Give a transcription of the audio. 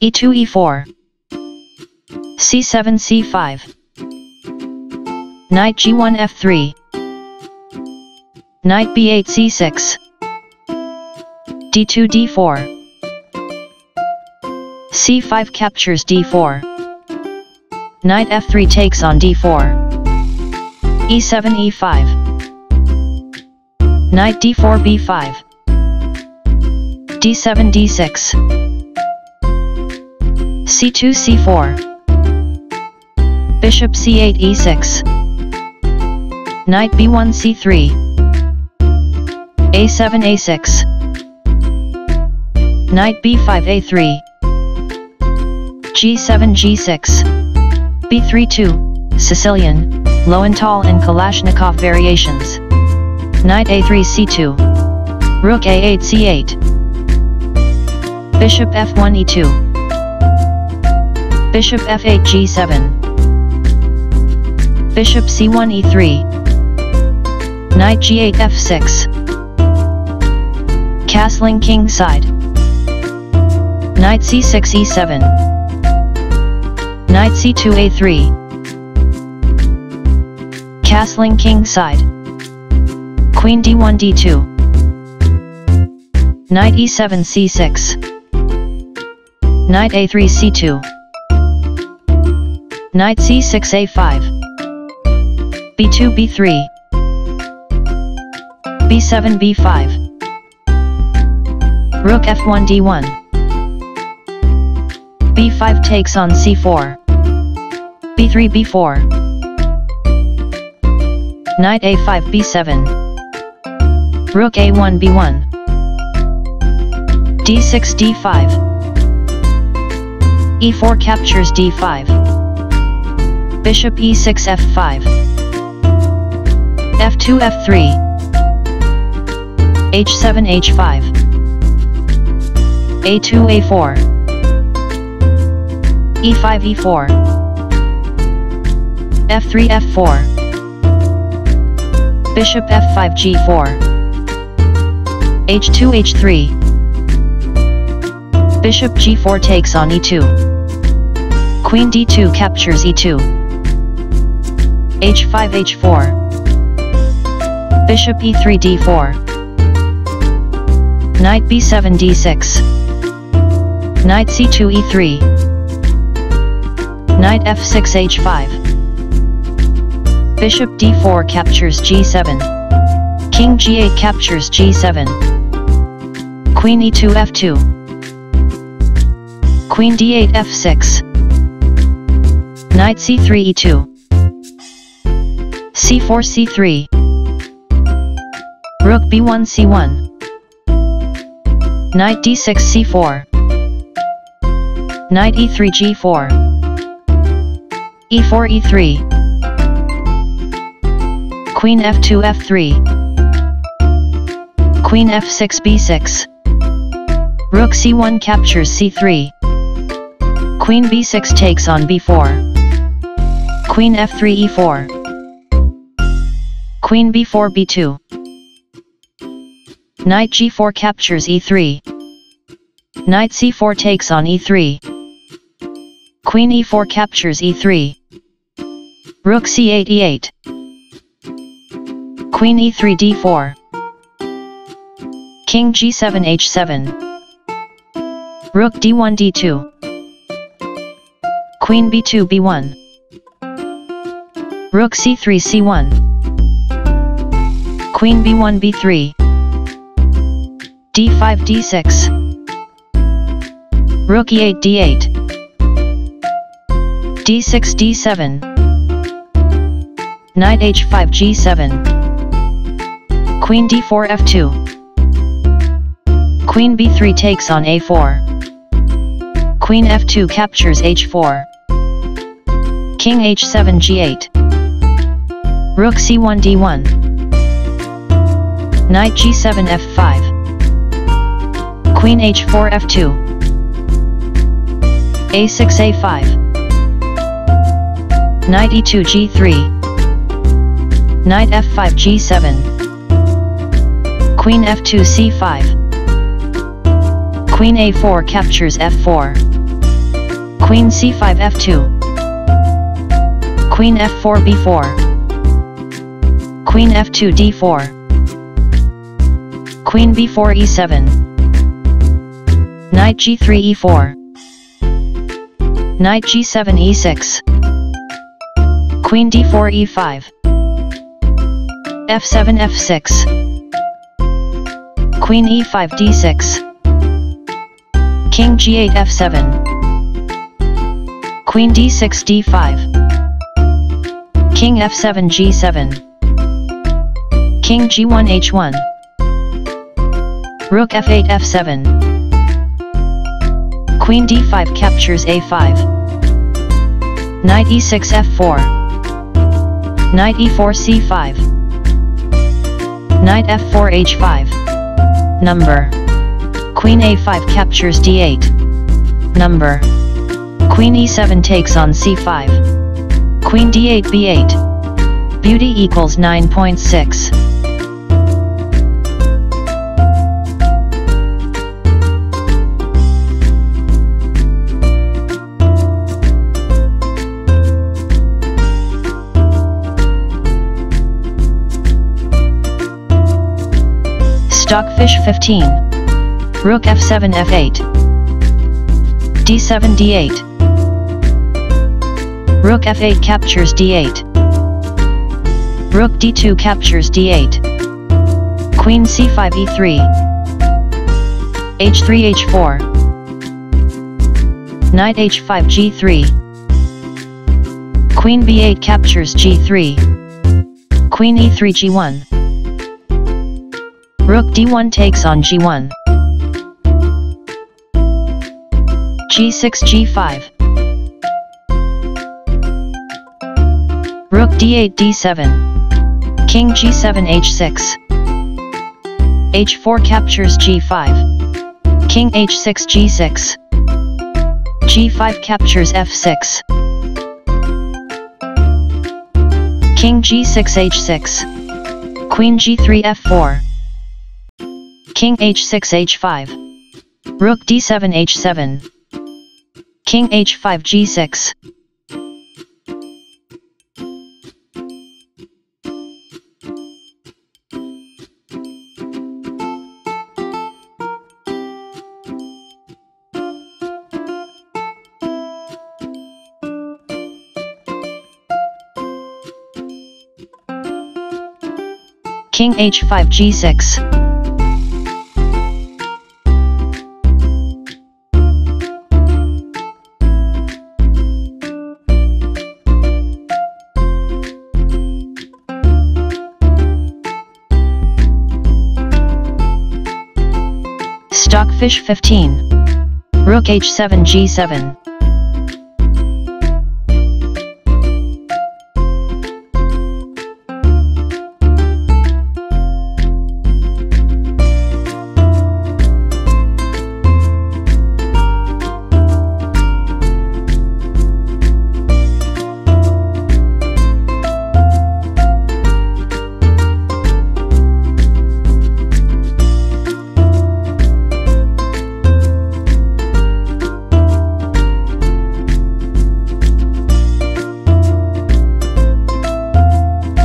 e2 e4 c7 c5 knight g1 f3 knight b8 c6 d2 d4 c5 captures d4 knight f3 takes on d4 e7 e5 knight d4 b5 d7 d6 c2 c4 bishop c8 e6 knight b1 c3 a7 a6 knight b5 a3 g7 g6 b3 2 Sicilian, Lowenthal and Kalashnikov variations. Knight a3 c2 rook a8 c8 bishop f1 e2 bishop f8 g7 bishop c1 e3 knight g8 f6 castling king side knight c6 e7 knight c2 a3 castling king side queen d1 d2 knight e7 c6 knight a3 c2 knight c6 a5 b2 b3 b7 b5 rook f1 d1 b5 takes on c4 b3 b4 knight a5 b7 rook a1 b1 d6 d5 e4 captures d5 bishop e6 f5 f2 f3 h7 h5 a2 a4 e5 e4 f3 f4 bishop f5 g4 h2 h3 bishop g4 takes on e2 queen d2 captures e2 h5 h4 bishop e3 d4 knight b7 d6 knight c2 e3 knight f6 h5 bishop d4 captures g7 king g8 captures g7 queen e2 f2 queen d8 f6 knight c3 e2 c4 c3 rook b1 c1 knight d6 c4 knight e3 g4 e4 e3 queen f2 f3 queen f6 b6 rook c1 captures c3 queen b6 takes on b4 queen f3 e4 queen b4 b2 knight g4 captures e3 knight c4 takes on e3 queen e4 captures e3 rook c8 e8 queen e3 d4 king g7 h7 rook d1 d2 queen b2 b1 rook c3 c1 queen b1 b3 d5 d6 rook e8 d8 d6 d7 knight h5 g7 queen d4 f2 queen b3 takes on a4 queen f2 captures h4 king h7 g8 rook c1 d1 knight g7 f5 queen h4 f2 a6 a5 knight e2 g3 knight f5 g7 queen f2 c5 queen a4 captures f4 Queen c5 f2, Queen f4 b4, Queen f2 d4, Queen b4 e7, Knight g3 e4, Knight g7 e6, Queen d4 e5, f7 f6, Queen e5 d6, King g8 f7, Queen d6 d5, King f7 g7, King g1 h1, Rook f8 f7, Queen d5 captures a5, Knight e6 f4, Knight e4 c5, Knight f4 h5, number, Queen a5 captures d8, number, Queen e7 takes on c5, Queen d8 b8, beauty equals 9.6. Stockfish 15, Rook f7 f8, d7 d8, Rook f8 captures d8, Rook d2 captures d8, Queen c5 e3, h3 h4, Knight h5 g3, Queen b8 captures g3, Queen e3 g1, Rook d1 takes on g1, g6 g5, Rook d8 d7, King g7 h6, h4 captures g5, King h6 g6, g5 captures f6, King g6 h6, Queen g3 f4, King h6 h5, Rook d7 h7, King h5 g6. King h5 g6, Stockfish 15, Rook h7 g7.